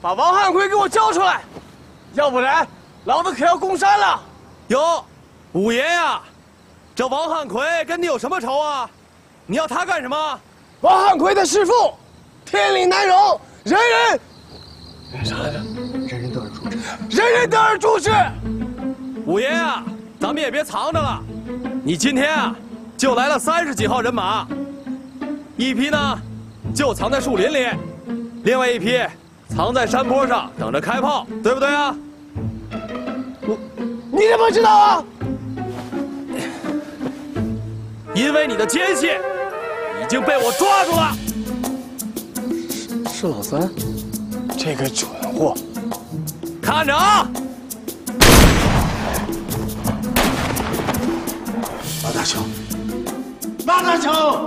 把王汉奎给我交出来，要不然老子可要攻山了。哟，五爷呀，这王汉奎跟你有什么仇啊？你要他干什么？王汉奎的弑父，天理难容，人人啥来着？人人得而诛之，人人得而诛之。五爷啊，咱们也别藏着了，你今天啊就来了30几号人马，一批呢就藏在树林里，另外一批藏在山坡上等着开炮，对不对啊？你怎么知道啊？因为你的奸细已经被我抓住了。是老三，这个蠢货，看着啊！马大强，马大强，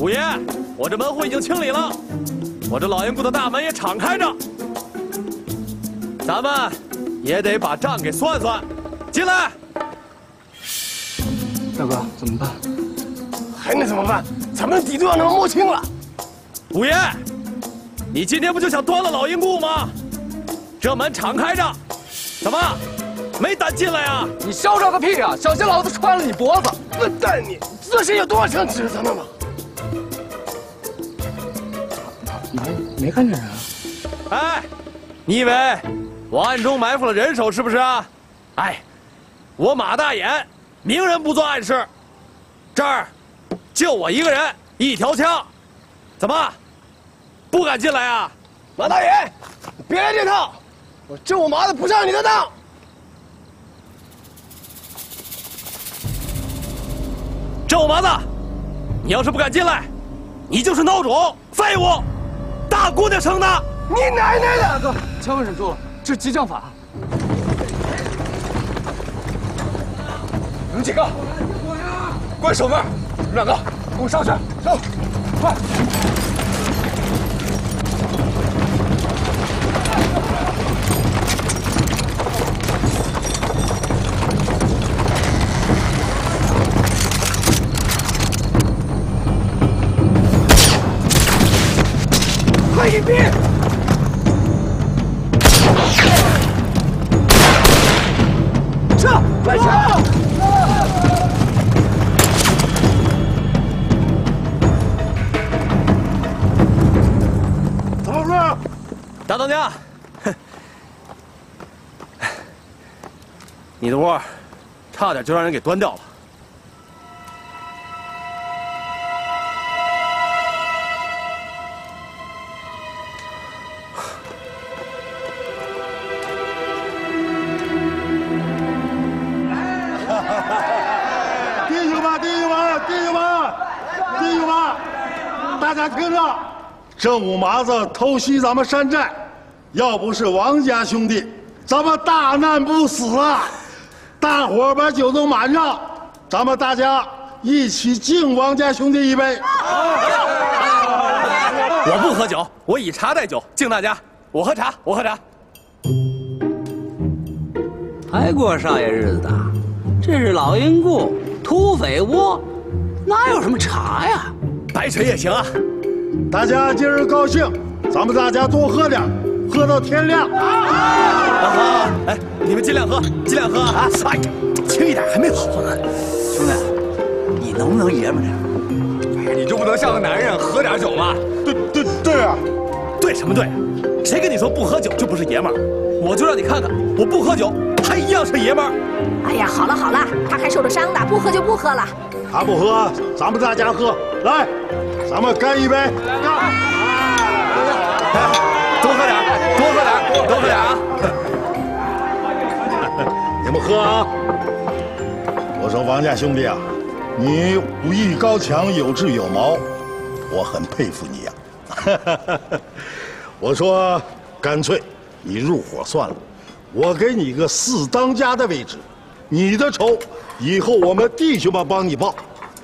五爷，我这门户已经清理了，我这老鹰窟的大门也敞开着，咱们也得把账给算算。进来，大哥，怎么办？还能怎么办？咱们的敌对要能摸清了。五爷。 你今天不就想端了老鹰窟吗？这门敞开着，怎么没胆进来啊？你嚣张个屁啊！小心老子穿了你脖子！笨蛋你，自身有多少枪指着咱们吗？没看见人啊！哎，你以为我暗中埋伏了人手是不是啊？哎，我马大眼明人不做暗事，这儿就我一个人，一条枪，怎么？ 不敢进来啊，马大爷，别来这套！我这我麻子不上你的当。这我麻子，你要是不敢进来，你就是孬种、废物！大姑娘生的，你奶奶的！大哥，千万忍住了，这是激将法。你们几个，关守门！你们两个，给我上去，走，快！ 大当家，你的窝差点就让人给端掉了。弟兄们，弟兄们，弟兄们，弟兄们，大家听着，这五麻子偷袭咱们山寨。 要不是王家兄弟，咱们大难不死啊！大伙儿把酒都满上，咱们大家一起敬王家兄弟一杯。我不喝酒，我以茶代酒，敬大家。我喝茶，我喝茶。还过少爷日子的，这是老鹰窟土匪窝，哪有什么茶呀？白水也行啊。大家今儿高兴，咱们大家多喝点。 喝到天亮！啊！哎，你们尽量喝，尽量喝啊！哎，轻一点，还没跑呢。兄弟，你能不能爷们点？哎，你就不能像个男人喝点酒吗？对啊！对什么对？谁跟你说不喝酒就不是爷们儿？我就让你看看，我不喝酒还一样是爷们儿。哎呀，好了好了，他还受着伤呢，不喝就不喝了。他不喝，咱们大家喝。来，咱们干一杯！干！ 多喝点啊！你们喝啊！我说王家兄弟啊，你武艺高强，有智有谋，我很佩服你呀。我说干脆你入伙算了，我给你个四当家的位置，你的仇以后我们弟兄们帮你报，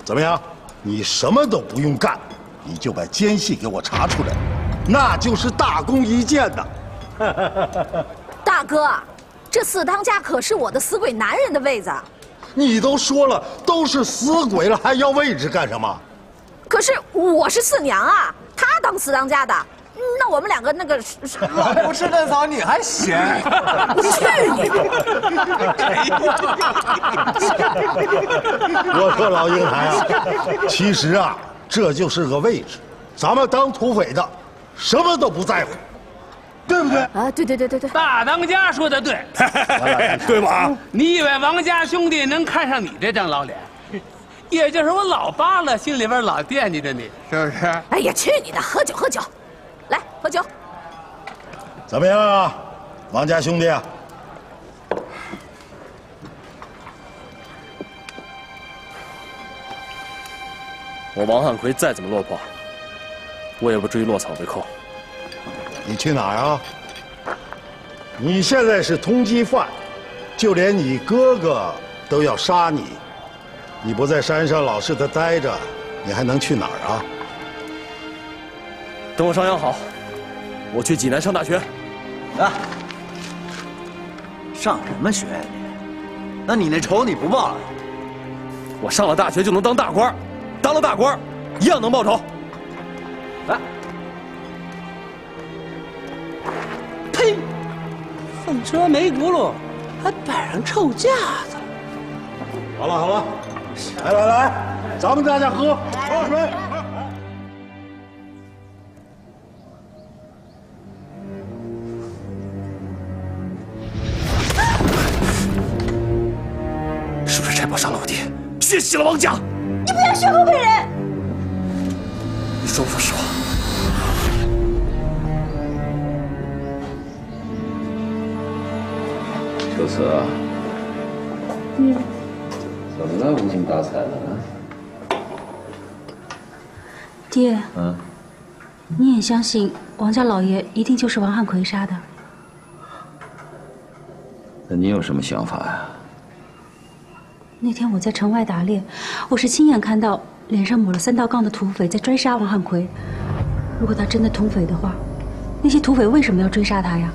怎么样？你什么都不用干，你就把奸细给我查出来，那就是大功一件的。 大哥，这四当家可是我的死鬼男人的位子。你都说了都是死鬼了，还要位置干什么？可是我是四娘啊，她当四当家的，那我们两个那个老不吃嫩草，你还嫌？我去你！我说老英台啊，其实啊，这就是个位置，咱们当土匪的，什么都不在乎。 对不对啊？对对对对对，大当家说的对，对吧？你以为王家兄弟能看上你这张老脸？也就是我老扒拉，心里边老惦记着你，是不是？哎呀，去你的！喝酒喝酒，来喝酒。怎么样啊，王家兄弟啊？我王汉奎再怎么落魄，我也不至于落草为寇。 你去哪儿啊？你现在是通缉犯，就连你哥哥都要杀你，你不在山上老实的待着，你还能去哪儿啊？等我商量好，我去济南上大学。啊？上什么学呀你？那你那仇你不报了？我上了大学就能当大官，当了大官一样能报仇。来。 呸！放车没轱辘，还摆上臭架子。好了好了，来来来，咱们大家喝喝水。是不是柴宝杀了我爹，血洗了王家？你不要血口喷人！你说不说实话？ 秋瓷，嗯，怎么了？无精打采的呢？爹，嗯，你也相信王家老爷一定就是王汉奎杀的？那你有什么想法呀？那天我在城外打猎，我是亲眼看到脸上抹了3道杠的土匪在追杀王汉奎。如果他真的土匪的话，那些土匪为什么要追杀他呀？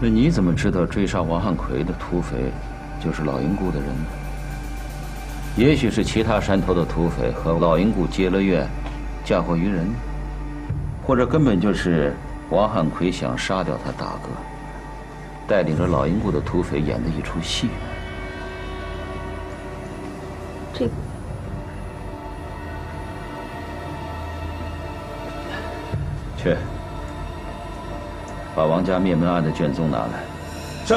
那你怎么知道追杀王汉奎的土匪就是老营固的人呢？也许是其他山头的土匪和老营固结了怨，嫁祸于人，或者根本就是王汉奎想杀掉他大哥，带领着老营固的土匪演的一出戏。这个。 去。 把王家灭门案的卷宗拿来。是。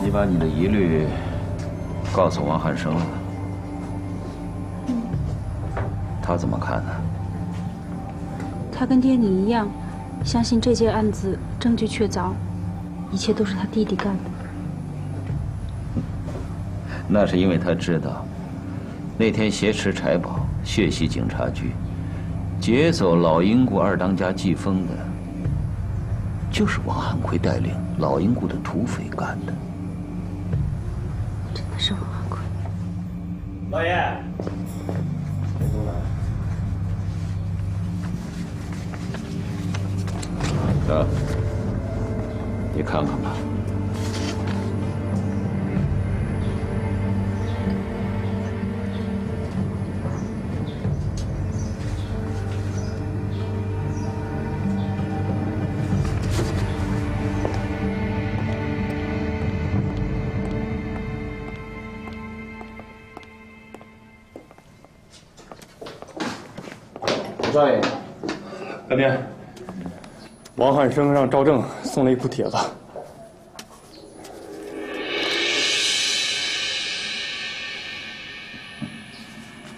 你把你的疑虑告诉王汉生了，他怎么看呢？他跟爹你一样，相信这件案子证据确凿，一切都是他弟弟干的。那是因为他知道，那天挟持柴宝，血洗警察局。 劫走老英固二当家季风的，就是王汉奎带领老英固的土匪干的。真的是王汉奎。老爷，别动了。啊，你看看吧。 少爷，干爹，王汉生让赵正送了一副帖子。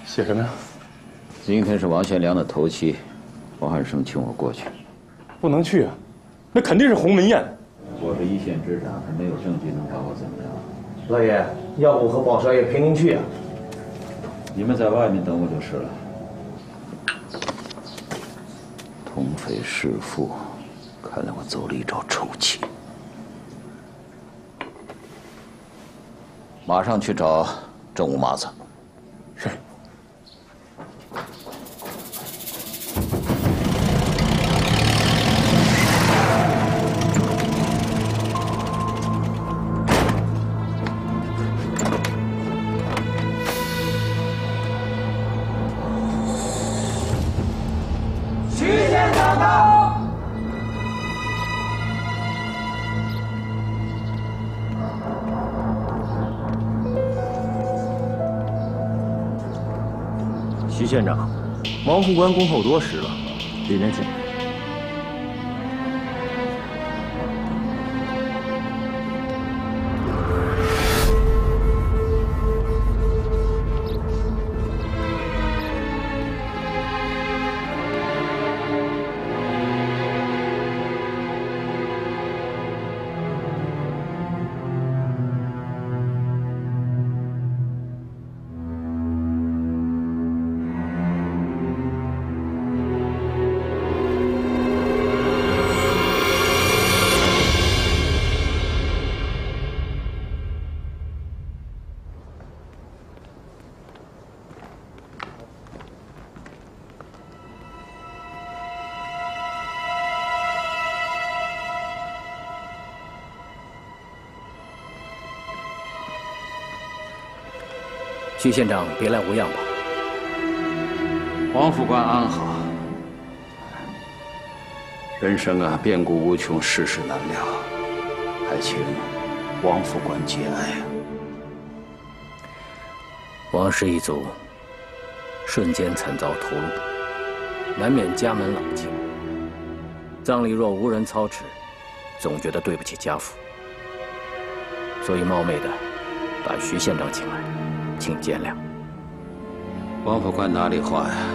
写什么呀？今天是王贤良的头七，王汉生请我过去。不能去啊，那肯定是鸿门宴。我是一线之长，他没有证据能把我怎么样？老爷，要不和宝少爷陪您去啊？你们在外面等我就是了。 同匪弑父，看来我走了一招臭棋。马上去找正午麻子。是。徐县长，王副官恭候多时了，里面请。徐县长，别来无恙吧？王副官安好。人生啊，变故无穷，世事难料，还请王副官节哀。王氏一族瞬间惨遭屠戮，难免家门冷清。葬礼若无人操持，总觉得对不起家父，所以冒昧的把徐县长请来。 请见谅，王副官哪里话呀？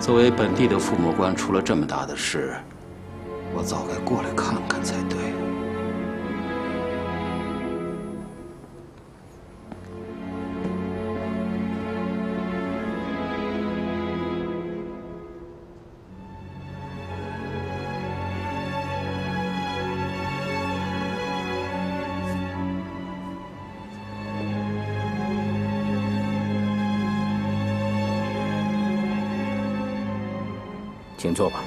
作为本地的父母官，出了这么大的事，我早该过来看看才对。请坐吧。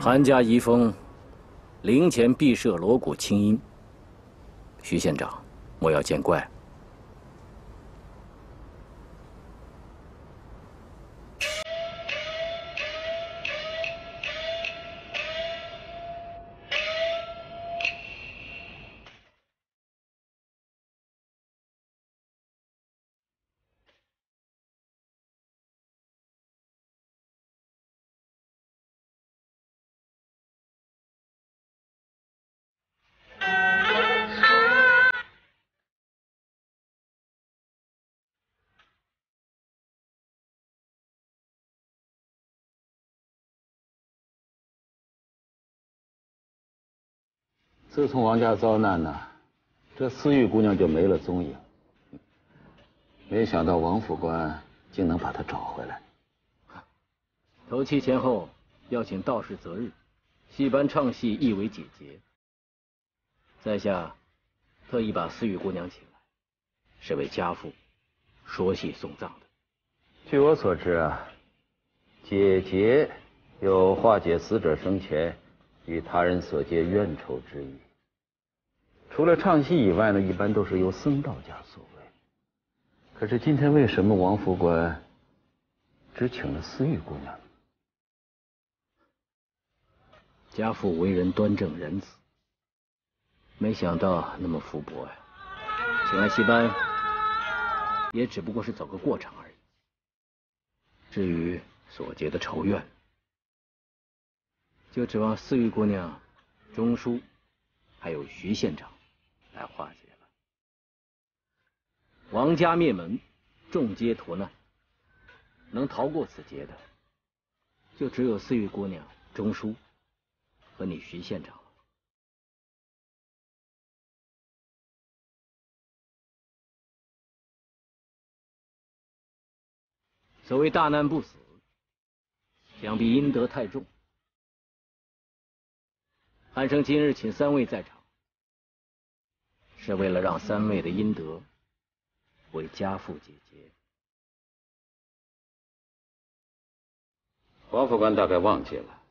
韩家遗风，陵前必设锣鼓清音。徐县长，莫要见怪。 自从王家遭难呢，这思玉姑娘就没了踪影。没想到王副官竟能把她找回来。头七前后要请道士择日，戏班唱戏亦为解结。在下特意把思玉姑娘请来，是为家父说戏送葬的。据我所知啊，解结有化解死者生前与他人所结冤仇之意。 除了唱戏以外呢，一般都是由僧道家所为。可是今天为什么王副官只请了思玉姑娘呢？家父为人端正仁慈，没想到那么福薄呀！请来戏班也只不过是走个过场而已。至于所结的仇怨，就指望思玉姑娘、钟叔，还有徐县长来化解了。王家灭门，众皆逃难，能逃过此劫的，就只有思玉姑娘、钟叔和你徐县长了。所谓大难不死，想必阴德太重。 韩生今日请三位在场，是为了让三位的阴德为家父解结。王副官大概忘记了，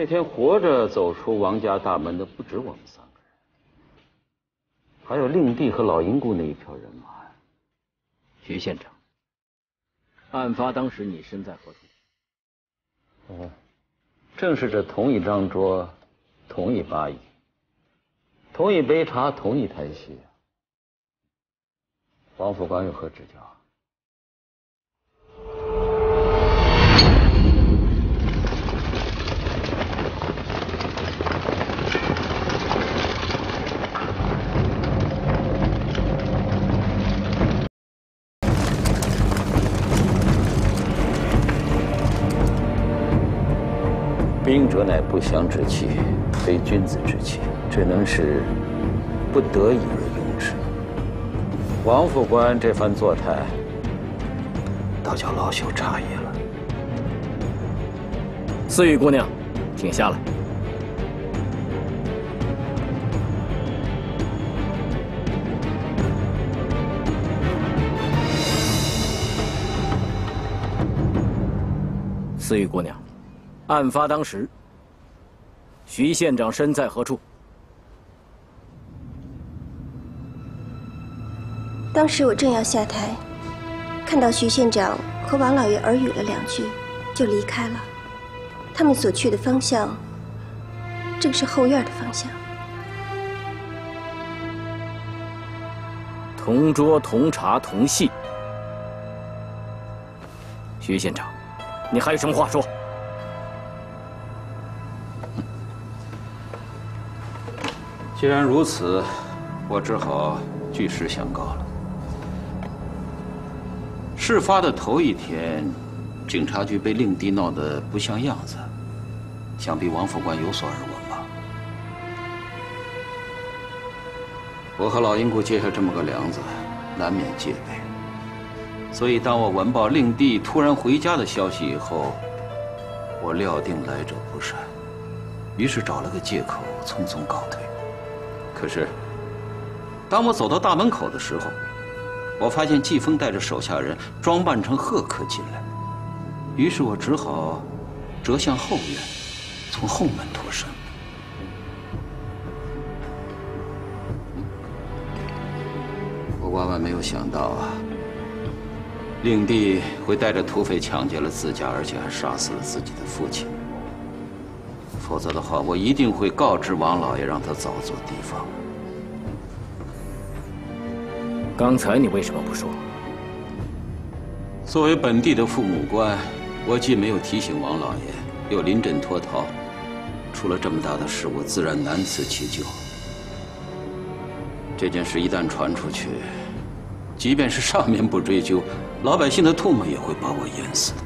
那天活着走出王家大门的不止我们三个人，还有令弟和老银姑那一票人马。徐县长，案发当时你身在何处？正是这同一张桌，同一把椅，同一杯茶，同一台戏。王副官又何指教？ 兵者，乃不祥之器，非君子之器。只能是不得已而用之。王副官这番作态，倒叫老朽诧异了。思雨姑娘，请下来。思雨姑娘。 案发当时，徐县长身在何处？当时我正要下台，看到徐县长和王老爷耳语了两句，就离开了。他们所去的方向，正是后院的方向。同桌、同茶、同戏。徐县长，你还有什么话说？ 既然如此，我只好据实相告了。事发的头一天，警察局被令弟闹得不像样子，想必王副官有所耳闻吧？我和老英姑结下这么个梁子，难免戒备。所以，当我闻报令弟突然回家的消息以后，我料定来者不善，于是找了个借口，匆匆告退。 可是，当我走到大门口的时候，我发现季风带着手下人装扮成贺客进来，于是我只好折向后院，从后门脱身。我万万没有想到啊，令弟会带着土匪抢劫了自家，而且还杀死了自己的父亲。 否则的话，我一定会告知王老爷，让他早做提防。刚才你为什么不说？作为本地的父母官，我既没有提醒王老爷，又临阵脱逃，出了这么大的事，我自然难辞其咎。这件事一旦传出去，即便是上面不追究，老百姓的唾沫也会把我淹死的。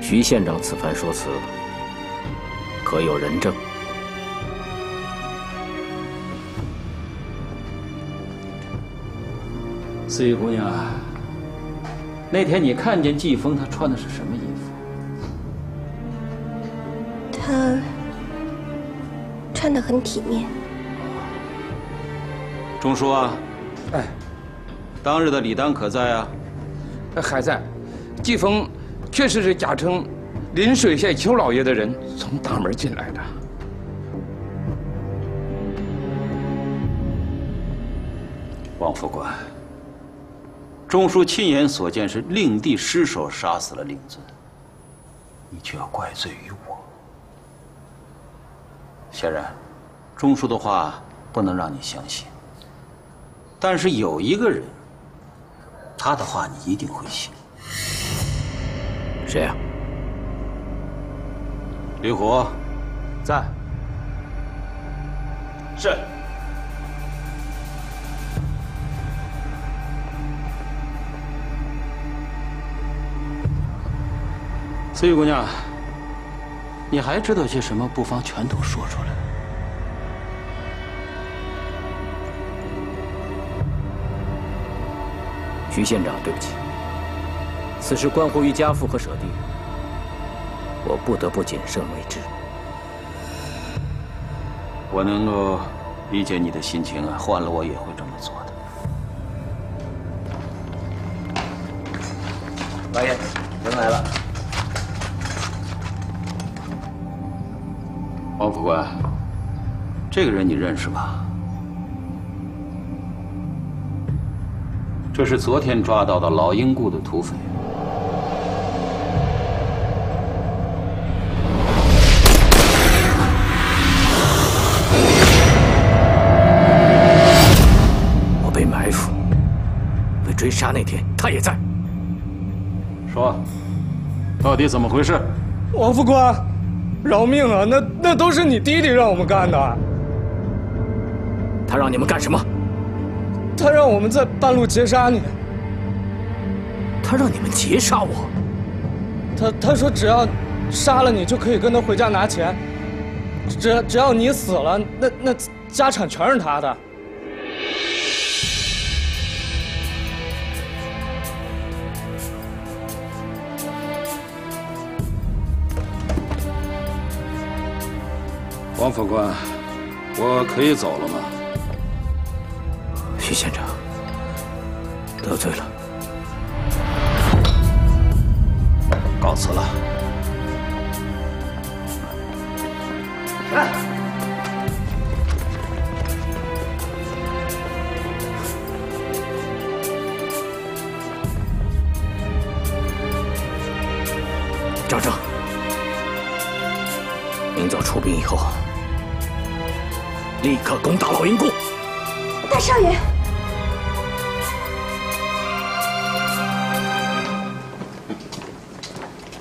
徐县长此番说辞。 可有人证？思雨姑娘，那天你看见季风他穿的是什么衣服？他穿得很体面。钟叔啊，哎，当日的李丹可在啊？还在。季风确实是假称。 临水县邱老爷的人从大门进来的。王副官，钟叔亲眼所见是令弟失手杀死了令尊，你却要怪罪于我。显然，钟叔的话不能让你相信。但是有一个人，他的话你一定会信。谁呀？ 李虎，在。是。思雨姑娘，你还知道些什么？不妨全都说出来。徐县长，对不起，此事关乎于家父和舍弟。 我不得不谨慎为之。我能够理解你的心情啊，换了我也会这么做的。老爷，人来了。王府官，这个人你认识吧？这是昨天抓到的老鹰雇的土匪。 追杀那天，他也在。说，到底怎么回事？王副官，饶命啊！那都是你弟弟让我们干的。他让你们干什么？他让我们在半路截杀你。他让你们截杀我？他说只要杀了你就可以跟他回家拿钱，只要你死了，那家产全是他的。 王法官，我可以走了吗？徐县长，得罪了，告辞了。哎，赵正，明早出兵以后。 立刻攻打老鹰谷！大少爷，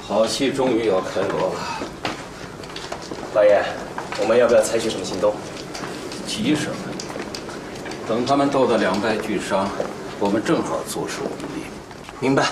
好戏终于要开锣了。老爷，我们要不要采取什么行动？急什么？等他们斗得两败俱伤，我们正好坐收渔利。明白。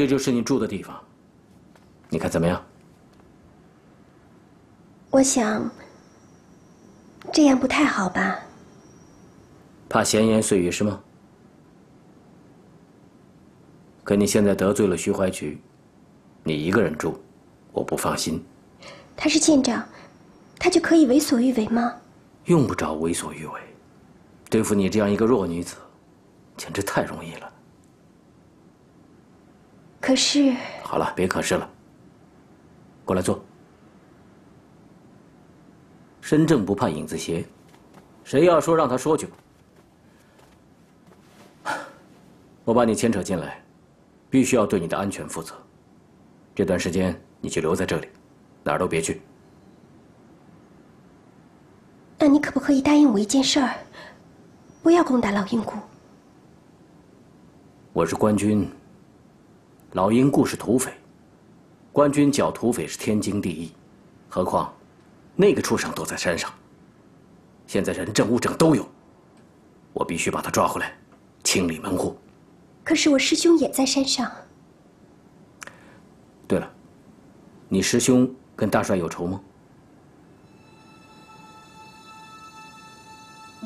这就是你住的地方，你看怎么样？我想，这样不太好吧？怕闲言碎语是吗？可你现在得罪了徐怀渠，你一个人住，我不放心。他是县长，他就可以为所欲为吗？用不着为所欲为，对付你这样一个弱女子，简直太容易了。 可是，好了，别可是了。过来坐。身正不怕影子斜，谁要说让他说去吧。我把你牵扯进来，必须要对你的安全负责。这段时间你就留在这里，哪儿都别去。那你可不可以答应我一件事儿？不要攻打老鹰谷。我是官军。 老鹰固是土匪，官军剿土匪是天经地义，何况那个畜生都在山上，现在人证物证都有，我必须把他抓回来，清理门户。可是我师兄也在山上。对了，你师兄跟大帅有仇吗？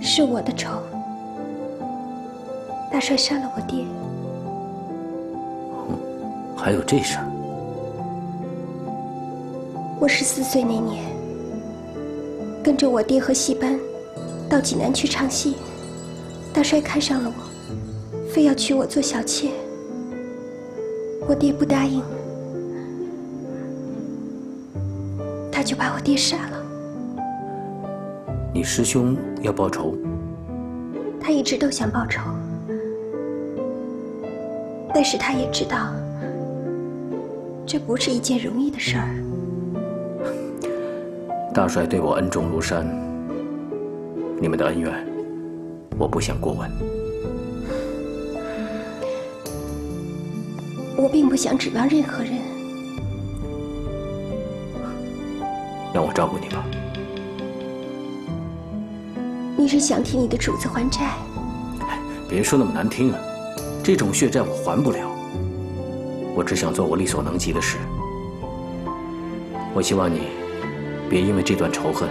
是我的仇，大帅杀了我爹。 还有这事儿。我14岁那年，跟着我爹和戏班到济南去唱戏，大帅看上了我，非要娶我做小妾。我爹不答应，他就把我爹杀了。你师兄要报仇？他一直都想报仇，但是他也知道。 这不是一件容易的事儿。大帅对我恩重如山，你们的恩怨，我不想过问。我并不想指望任何人。让我照顾你吧。你是想替你的主子还债？哎，别说那么难听啊！这种血债我还不了。 我只想做我力所能及的事。我希望你别因为这段仇恨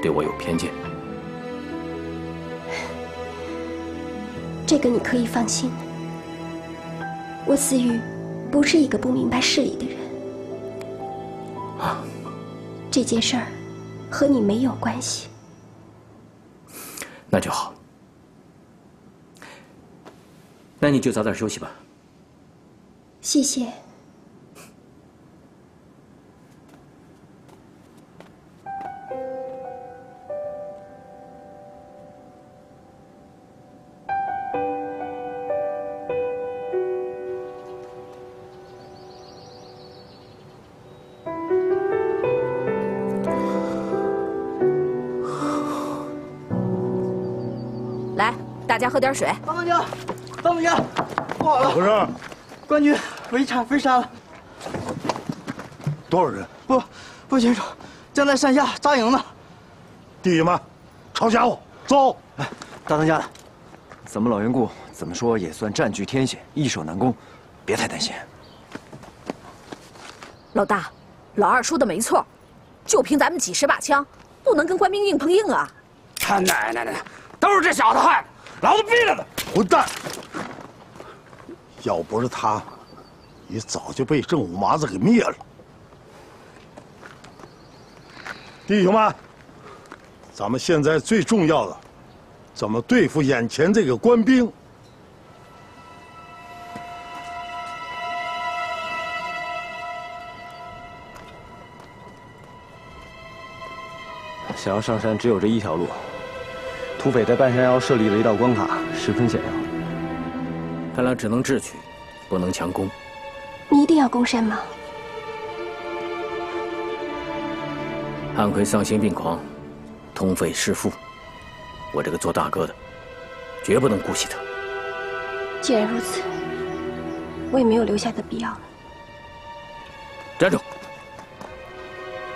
对我有偏见。这个你可以放心。我思雨不是一个不明白事理的人。啊，这件事儿和你没有关系。那就好。那你就早点休息吧。 谢谢。来，大家喝点水。方凤娇，方凤娇，不好了！怎么回事？官军。 围场被杀了，多少人？不清楚，正在山下扎营呢。弟兄们，抄家伙，走！哎，大当家的，咱们老云固怎么说也算占据天险，易守难攻，别太担心。老大，老二说的没错，就凭咱们几十把枪，不能跟官兵硬碰硬啊！他奶奶的，都是这小子害的，老子毙了他！混蛋！要不是他。 你早就被正五麻子给灭了，弟兄们，咱们现在最重要的，怎么对付眼前这个官兵？想要上山，只有这一条路。土匪在半山腰设立了一道关卡，十分险要。看来只能智取，不能强攻。 你一定要攻山吗？汉奎丧心病狂，通匪弑父，我这个做大哥的，绝不能姑息他。既然如此，我也没有留下的必要了。站住！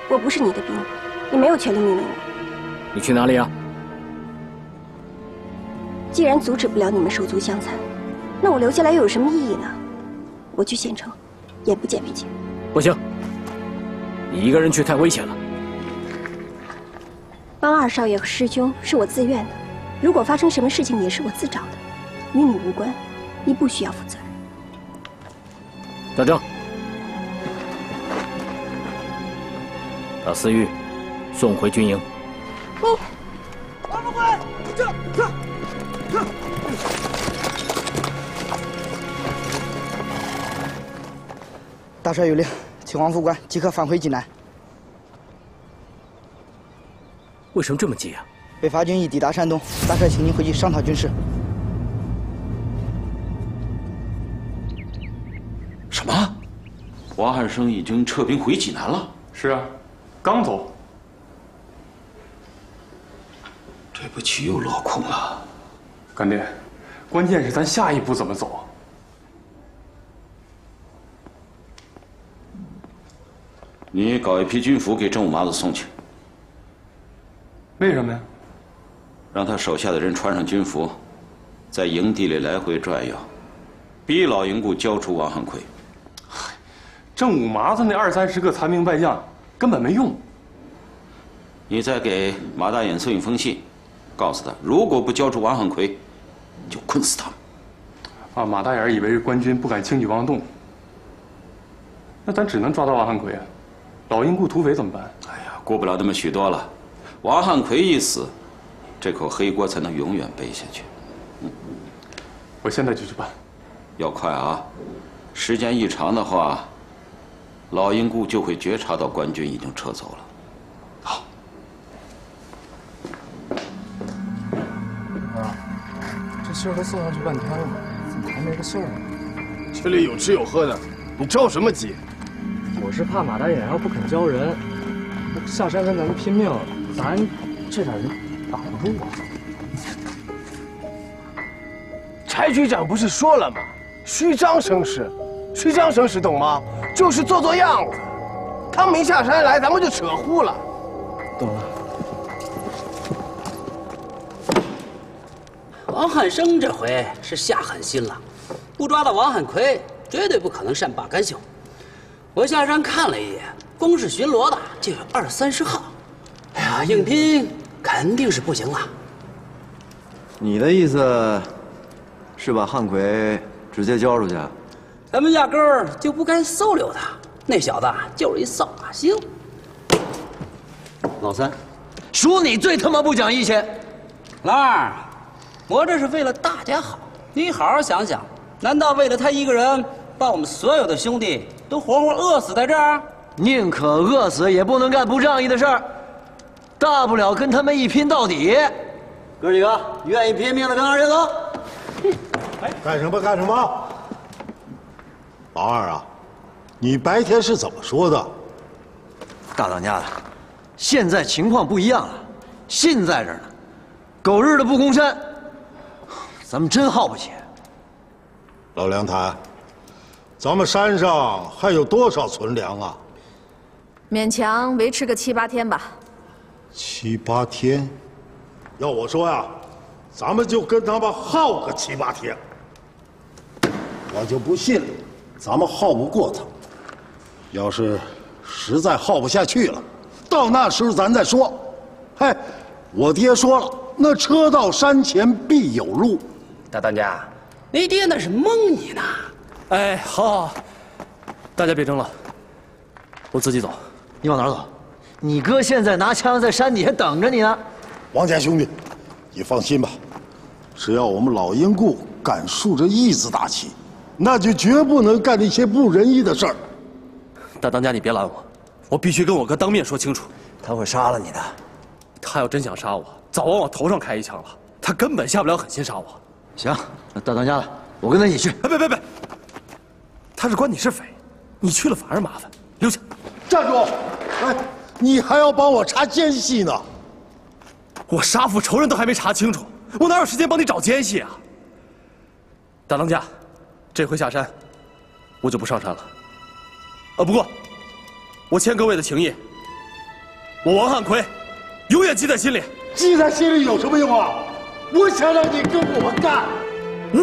我不是你的兵，你没有权利命令我。你去哪里啊？既然阻止不了你们手足相残，那我留下来又有什么意义呢？我去县城，眼不见为净。不行，你一个人去太危险了。帮二少爷和师兄是我自愿的，如果发生什么事情也是我自找的，与你无关，你不需要负责。张铮，把思玉送回军营。哦，大掌柜，这。 大帅有令，请王副官即刻返回济南。为什么这么急啊？北伐军已抵达山东，大帅请您回去商讨军事。什么？王汉生已经撤兵回济南了？是啊，刚走。对不起，又落空了。干爹，关键是咱下一步怎么走？ 你搞一批军服给正五麻子送去。为什么呀？让他手下的人穿上军服，在营地里来回转悠，逼老营部交出王汉奎。正五麻子那二三十个残兵败将根本没用。你再给马大眼送一封信，告诉他如果不交出王汉奎，就困死他们。啊，马大眼以为是官军不敢轻举妄动，那咱只能抓到王汉奎啊。 老鹰雇土匪怎么办？哎呀，顾不了那么许多了。王汉奎一死，这口黑锅才能永远背下去。嗯，我现在就去办。要快啊！时间一长的话，老鹰雇就会觉察到官军已经撤走了。好。啊，这信儿都送上去半天了，怎么还没个信儿呢？这里有吃有喝的，你着什么急？ 我是怕马大眼要不肯交人，下山跟咱们拼命，咱这点人挡不住啊！柴局长不是说了吗？虚张声势，虚张声势，懂吗？就是做做样子。他没下山来，咱们就扯呼了。懂了。王汉生这回是下狠心了，不抓到王汉奎，绝对不可能善罢甘休。 我下山看了一眼，光是巡逻的就有二三十号，哎呀，硬拼肯定是不行了。你的意思是把汉奎直接交出去？咱们压根儿就不该搜留他，那小子就是一扫把星。老三，叔你最他妈不讲义气。老二，我这是为了大家好，你好好想想，难道为了他一个人，把我们所有的兄弟？ 都活活饿死在这儿，宁可饿死也不能干不仗义的事儿，大不了跟他们一拼到底。哥几个愿意拼命的跟二爷走。干什么干什么？老二啊，你白天是怎么说的？大当家的，现在情况不一样了，信在这儿呢，狗日的不攻山，咱们真耗不起。老梁台。 咱们山上还有多少存粮啊？勉强维持个7、8天吧。7、8天，要我说呀，咱们就跟他们耗个7、8天。我就不信了，咱们耗不过他。要是实在耗不下去了，到那时候咱再说。嘿，我爹说了，那车到山前必有路。大当家，你爹那是蒙你呢。 哎，好，大家别争了，我自己走。你往哪儿走？你哥现在拿枪在山底下等着你呢。王家兄弟，你放心吧，只要我们老鹰固敢竖着义字大旗，那就绝不能干那些不仁义的事儿。大当家，你别拦我，我必须跟我哥当面说清楚。他会杀了你的。他要真想杀我，早往我头上开一枪了。他根本下不了狠心杀我。行，那大当家的，我跟他一起去。哎，别。 他是官，你是匪，你去了反而麻烦。留下，站住！哎，你还要帮我查奸细呢？我杀父仇人都还没查清楚，我哪有时间帮你找奸细啊？大当家，这回下山，我就不上山了。啊，不过，我欠各位的情谊，我王汉奎永远记在心里。记在心里有什么用啊？我想让你跟我干，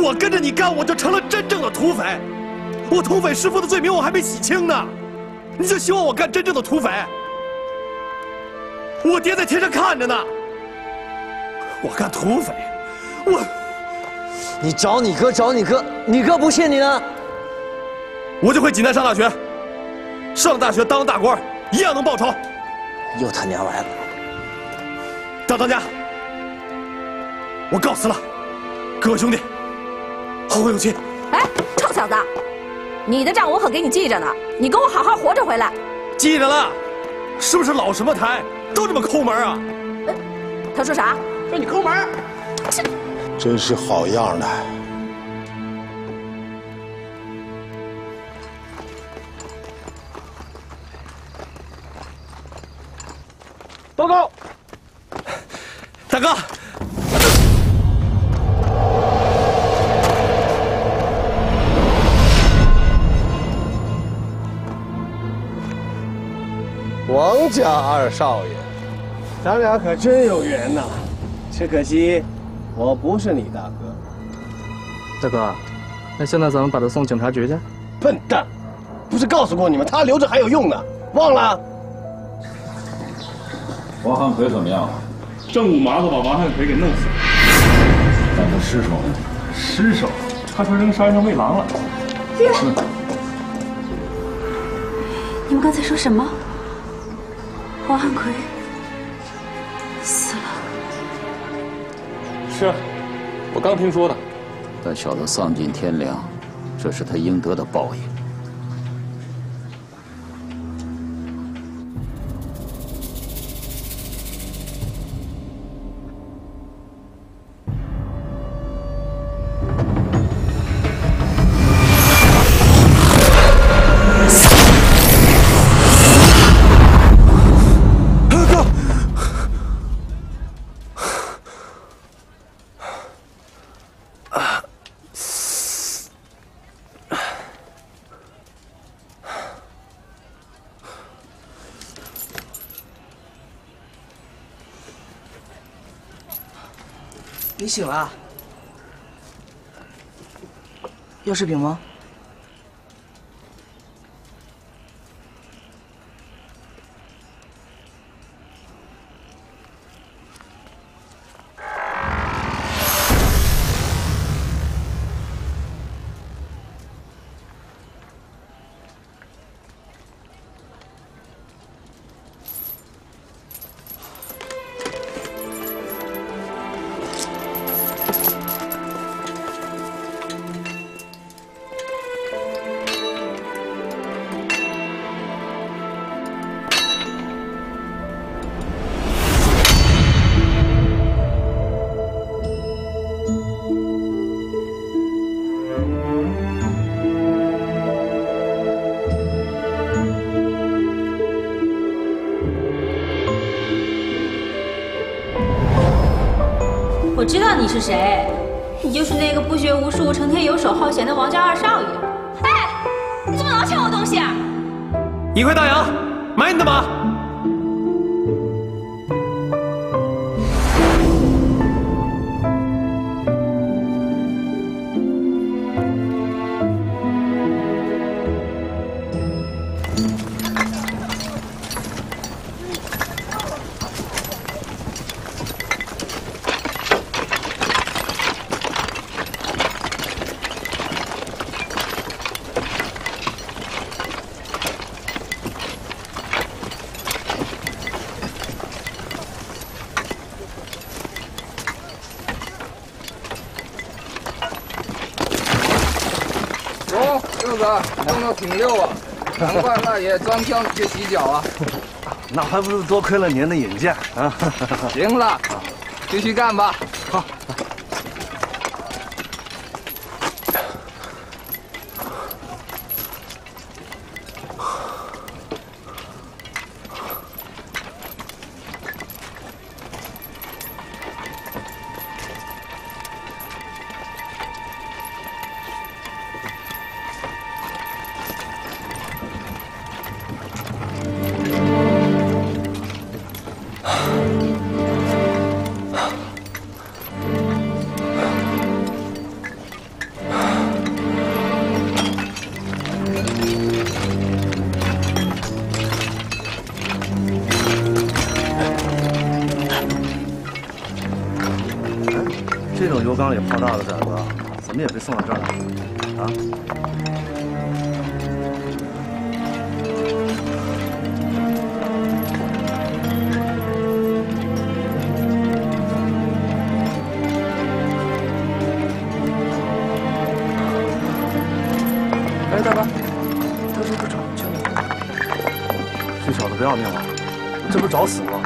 我跟着你干，我就成了真正的土匪。我土匪弑父的罪名我还没洗清呢，你就希望我干真正的土匪？我爹在天上看着呢。我干土匪，你找你哥，你哥不信你呢。我就回济南上大学，上大学当大官，一样能报仇。又他娘来了，大当家，我告辞了，各位兄弟，后会有期。哎，臭小子，你的账我可给你记着呢，你给我好好活着回来。记着了，是不是老什么台都这么抠门啊？他说啥？说你抠门。真是好样的！报告，大哥，王家二少爷，咱俩可真有缘呐！只可惜。 我不是你大哥，大哥，那现在咱们把他送警察局去？笨蛋，不是告诉过你们他留着还有用呢？忘了？王汉奎怎么样？正午麻子把王汉奎给弄死了。但他失手了。失手？他说扔山上喂狼了。爹，你们刚才说什么？王汉奎死了。 是，我刚听说的。但小子丧尽天良，这是他应得的报应。你醒了？要柿饼吗？我知道你是谁，你就是那个不学无术、成天游手好闲的王家二少爷。哎，你怎么老抢我东西啊？一块大洋，买你的马。挺溜啊，难怪大爷装箱子就洗脚啊。那还不是多亏了您的引荐啊。行了，继续干吧。好。缸里泡大的胆子，怎么也被送到这儿来啊？ 不要命了！这不是找死吗？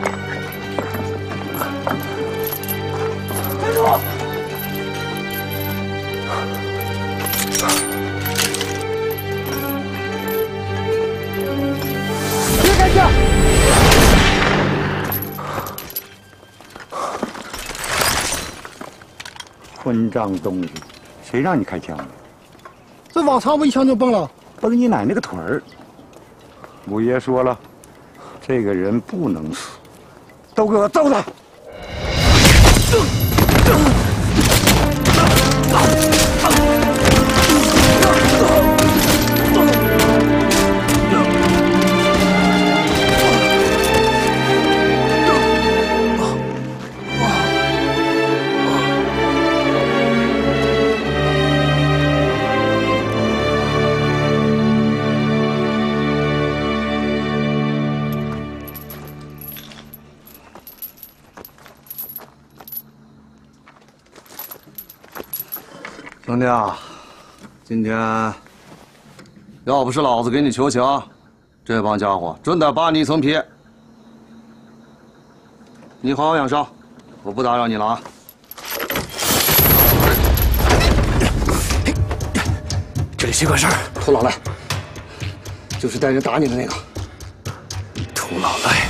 站住！别开枪！混账东西！谁让你开枪的？这往常我一枪就崩了，崩你奶奶个腿儿！五爷说了。 这个人不能死，都给我揍他！兄弟啊，今天要不是老子给你求情，这帮家伙准得扒你一层皮。你好好养伤，我不打扰你了啊。这里谁管事儿？涂老赖，就是带人打你的那个。涂老赖。